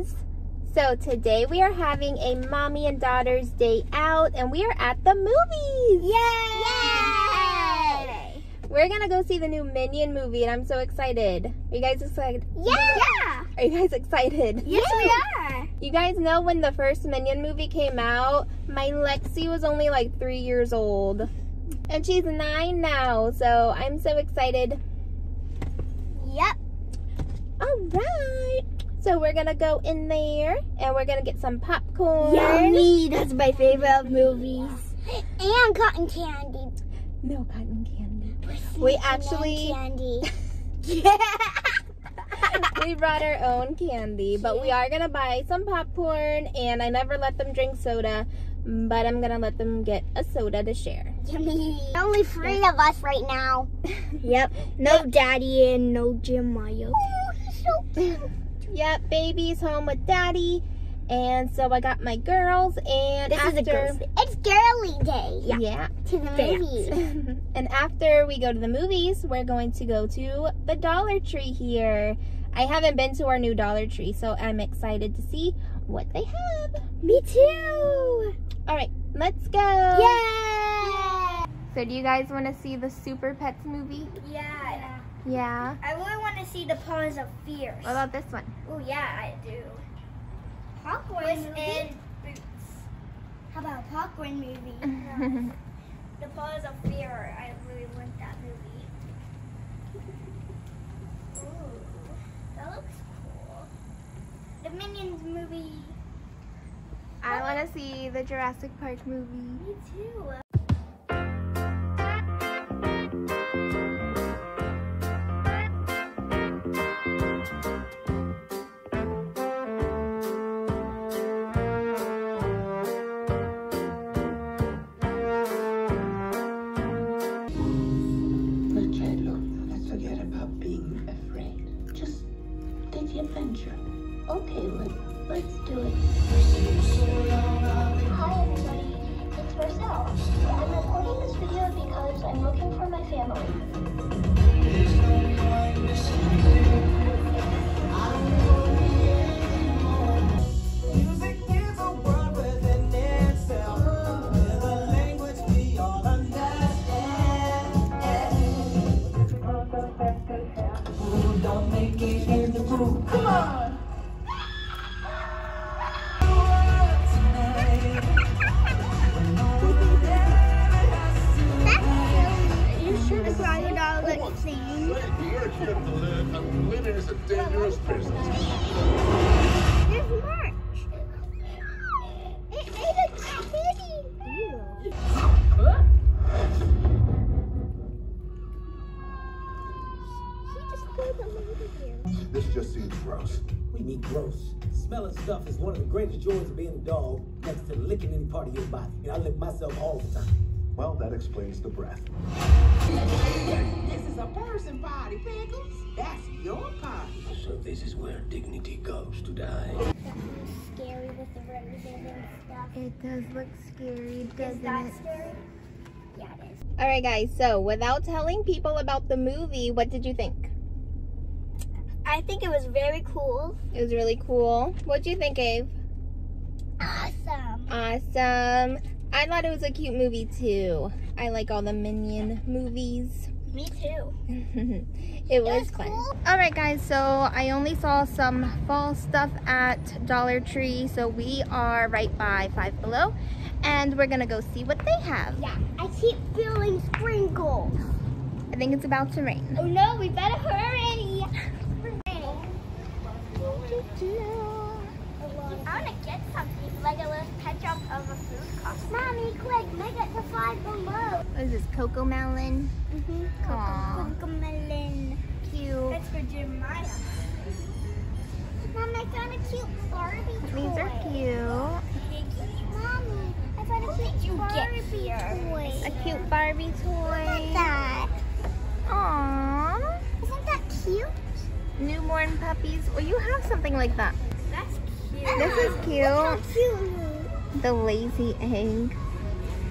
guys! So today we are having a mommy and daughter's day out and we are at the movies! Yay! Yay! We're gonna go see the new Minion movie and I'm so excited. Are you guys excited? Yeah! Are you guys excited? Yes, we are! You guys know when the first Minion movie came out, my Lexi was only like 3 years old. And she's 9 now, so I'm so excited. Yep. Alright, so we're gonna go in there and we're gonna get some popcorn. Yummy, that's my favorite of movies. And cotton candy. No cotton candy. We actually candy. Yeah. We brought our own candy, but we are gonna buy some popcorn and I never let them drink soda, but I'm gonna let them get a soda to share. Yummy. Only 3 of us right now. Yep, no daddy and no Jeremiah. So cute. Yep, baby's home with daddy, and so I got my girls, and it's girly day. Yeah. To the movies. And after we go to the movies, we're going to go to the Dollar Tree here. I haven't been to our new Dollar Tree, so I'm excited to see what they have. Me too. All right, let's go. Yeah. So do you guys want to see the Super Pets movie? Yeah. Yeah. I really want to see the Paws of Fear. What about this one? Oh yeah, I do. Popcorn movie? And Boots. How about a popcorn movie? No. The Paws of Fear. I really want that movie. Ooh, that looks cool. The Minions movie. I want to see the Jurassic Park movie. Me too. This just seems gross. We need gross. Smelling stuff is one of the greatest joys of being a dog next to licking any part of your body. And I lick myself all the time. Well, that explains the breath. This is a person party, Pickles. That's your party. So this is where dignity goes to die. That looks scary with the roses and stuff. It does look scary, doesn't it? Is that scary? Yeah, it is. All right, guys. So without telling people about the movie, what did you think? I think it was very cool. It was really cool. What'd you think, Ave? Awesome. Awesome. I thought it was a cute movie, too. I like all the Minion movies. Me, too. it was fun. Cool. All right, guys. So I only saw some fall stuff at Dollar Tree. So we are right by Five Below. And we're going to go see what they have. Yeah. I keep feeling sprinkles. I think it's about to rain. Oh, no. We better hurry. I want to get something, like a little pet shop of a food cost. Mommy, quick, make it to Five Below. What is this, Cocoa Melon? Mm-hmm. Cocoa Melon. Cute. That's for Jeremiah. Mom, I found a cute Barbie toy. These are cute. Mommy, I found a cute Barbie toy. A cute Barbie toy. Look at that. Aww. Isn't that cute? Newborn puppies. Well, you have something like that. That's cute. This is cute. Look how cute. The lazy egg.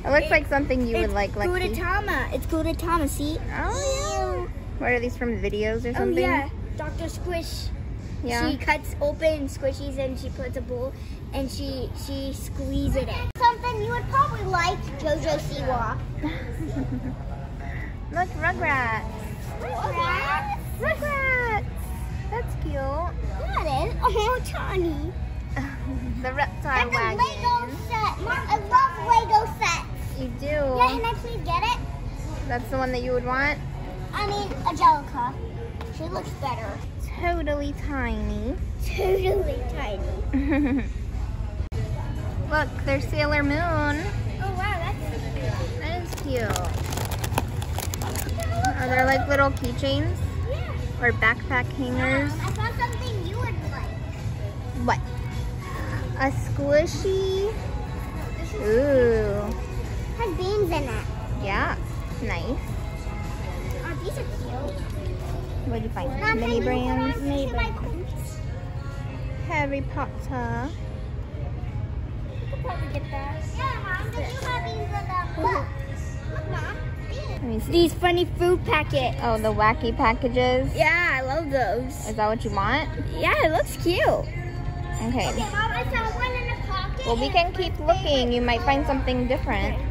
It looks like something you would like. Gudetama. It's Gudetama. See? Oh yeah. What are these from, videos or something? Oh yeah. Dr. Squish. Yeah. She cuts open squishies and she puts a bowl and she squeezes it in. Something you would probably like, Jojo Siwa. Look, Rugrats. Rugrats. Rugrats. That's cute. That is. Oh, Johnny. The reptile and wagon. And the Lego set. Mom, I love Lego sets. You do. Yeah, can I please get it? That's the one that you would want? I mean, Angelica. She looks better. Totally tiny. Totally tiny. Look, there's Sailor Moon. Oh, wow, that's cute. That is cute. Are there like little keychains? Yeah. Or backpack hangers? I found something you would like. What? A squishy. Ooh. It has beans in it. Yeah, nice. Oh, these are cute. What did you find? Mom, mini brands. Mini brands. Harry Potter. You could probably get that. Yeah, Mom, did you have these in the book? Look, Mom. Let me see. These funny food packets. Oh, the wacky packages? Yeah, I love those. Is that what you want? Yeah, it looks cute. Okay. Okay, Mom, I found one in the pocket. Well, we can keep looking. You might find something different. Okay.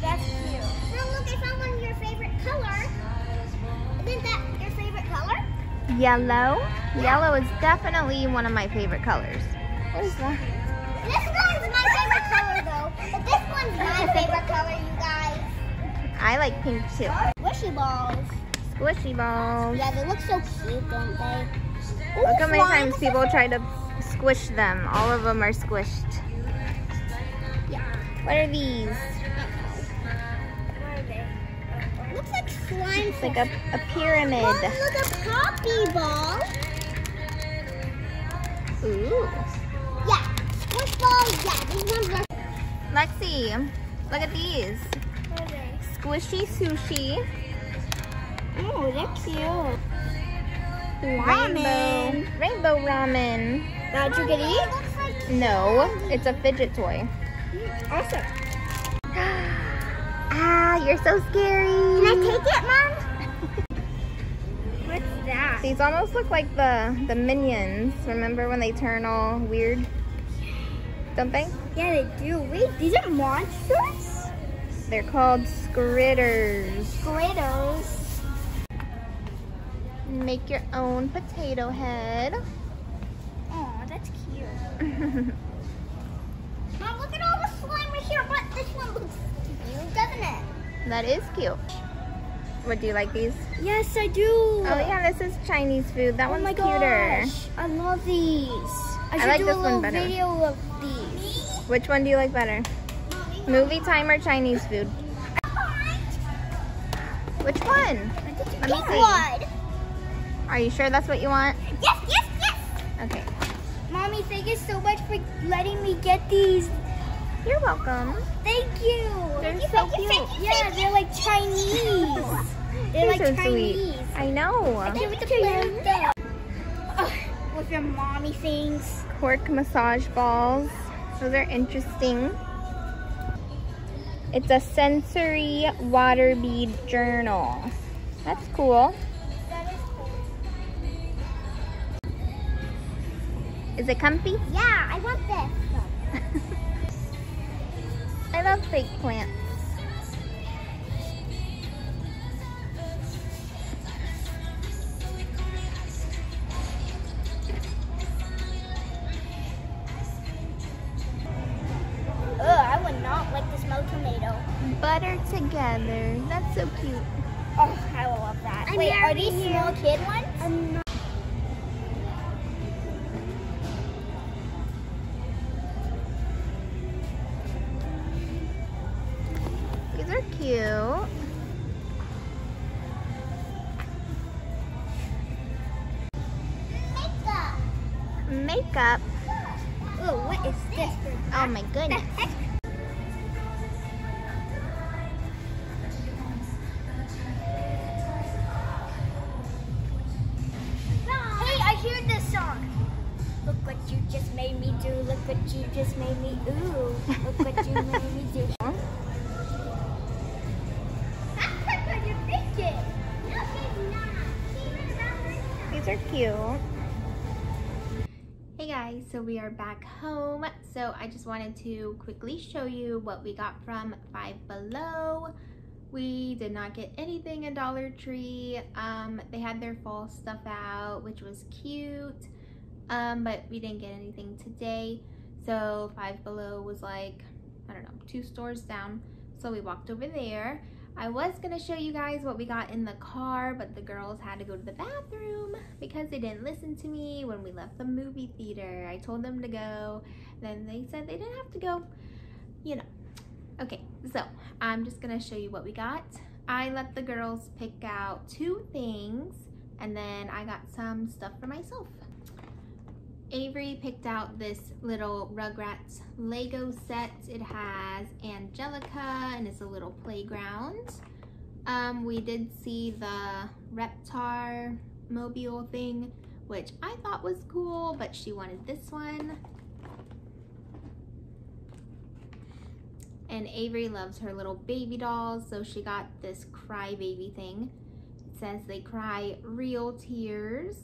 That's cute. Now look, I found one of your favorite color. Isn't that your favorite color? Yellow? Yeah. Yellow is definitely one of my favorite colors. What is that? This one's my favorite color though. But this one's my favorite color, you guys. I like pink too. Squishy balls. Squishy balls. Yeah, they look so cute, don't they? Ooh, look how many times people try to squish them. All of them are squished. Yeah. What are these? Looks like slime. It's like a pyramid. Mom, look, a Poppy Ball. Ooh. Yeah. Squish ball, yeah. These ones are... Lexi, look at these. What are they? Squishy sushi. Ooh, they're cute. Ramen. Rainbow ramen. That you could eat? Like no, it's a fidget toy. Awesome. Ah, you're so scary. Can I take it, Mom? What's that? These almost look like the Minions. Remember when they turn all weird? Don't they? Yeah, they do. Wait, these are monsters? They're called Squidders. Squidders. Make your own potato head. Oh, that's cute. Mom, look at all the slime right here, but this one looks cute, doesn't it? That is cute. What, do you like these? Yes, I do. Oh yeah, this is Chinese food. That one's my cuter. Gosh, I love these. I like do this one better. Video of these. Which one do you like better? Movie time or Chinese food? Which one? Let me see. Are you sure that's what you want? Yes, yes, yes. Okay. Mommy, thank you so much for letting me get these. You're welcome. Thank you. They're so cute. Yeah, they're like Chinese. They're like so Chinese. Sweet. I know. I can't wait to play with them. Ugh, with your mommy things. Cork massage balls. Those are interesting. It's a sensory water bead journal. That's cool. Is it comfy? Yeah, I want this. I love fake plants. Ugh, I would not like to smell tomato. Butter together. That's so cute. Oh, I love that. Wait, are these small kid ones? I'm not. Cute. Makeup. Makeup. Oh, what is this? Oh my goodness. Hey, I hear this song. Look what you just made me do. Look what you just made me do. Look what you made me do. These are cute. Hey guys, so we are back home. So I just wanted to quickly show you what we got from Five Below. We did not get anything at Dollar Tree. They had their fall stuff out, which was cute, but we didn't get anything today. So Five Below was like, I don't know, 2 stores down. So we walked over there. I was gonna show you guys what we got in the car, but the girls had to go to the bathroom because they didn't listen to me when we left the movie theater. I told them to go, then they said they didn't have to go, you know. Okay, so I'm just gonna show you what we got. I let the girls pick out 2 things, and then I got some stuff for myself. Avery picked out this little Rugrats Lego set. It has Angelica and it's a little playground. We did see the Reptar mobile thing, which I thought was cool, but she wanted this one. And Avery loves her little baby dolls, so she got this crybaby thing. It says they cry real tears.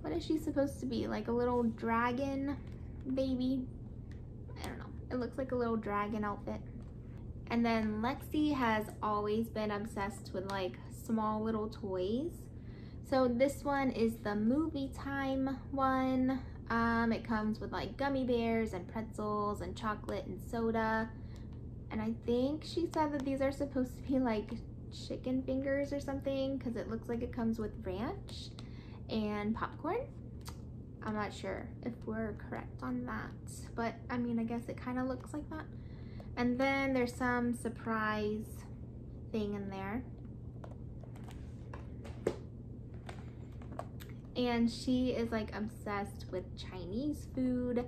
What is she supposed to be, like a little dragon baby? I don't know, it looks like a little dragon outfit. And then Lexi has always been obsessed with like small little toys, so this one is the movie time one. It comes with like gummy bears and pretzels and chocolate and soda, and I think she said that these are supposed to be like chicken fingers or something because it looks like it comes with ranch and popcorn. I'm not sure if we're correct on that, but I mean, I guess it kind of looks like that. And then there's some surprise thing in there, and she is like obsessed with Chinese food,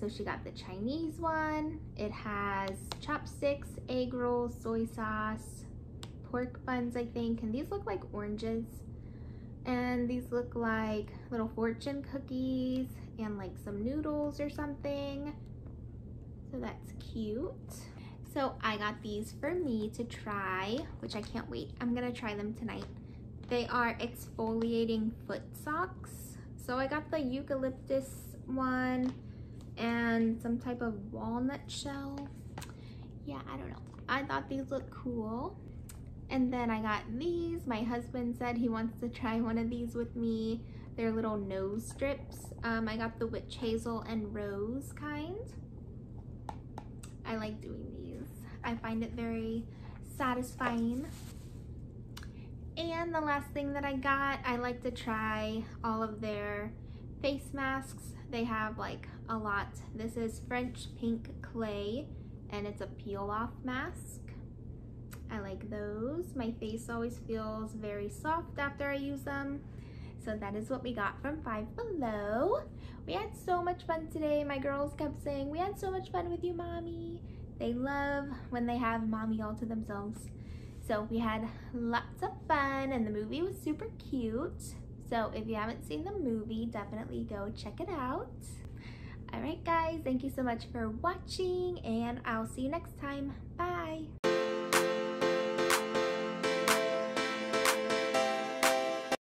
so she got the Chinese one. It has chopsticks, egg rolls, soy sauce, pork buns, I think, and these look like oranges. And these look like little fortune cookies and like some noodles or something. So that's cute. So I got these for me to try, which I can't wait. I'm gonna try them tonight. They are exfoliating foot socks. So I got the eucalyptus one and some type of walnut shell. Yeah, I don't know. I thought these looked cool. And then I got these. My husband said he wants to try one of these with me. They're little nose strips. I got the witch hazel and rose kind. I like doing these. I find it very satisfying. And the last thing that I got, I like to try all of their face masks. They have like a lot. This is French pink clay and it's a peel-off mask. I like those. My face always feels very soft after I use them. So that is what we got from Five Below. We had so much fun today. My girls kept saying, we had so much fun with you, Mommy. They love when they have Mommy all to themselves. So we had lots of fun and the movie was super cute. So if you haven't seen the movie, definitely go check it out. All right, guys, thank you so much for watching and I'll see you next time. Bye.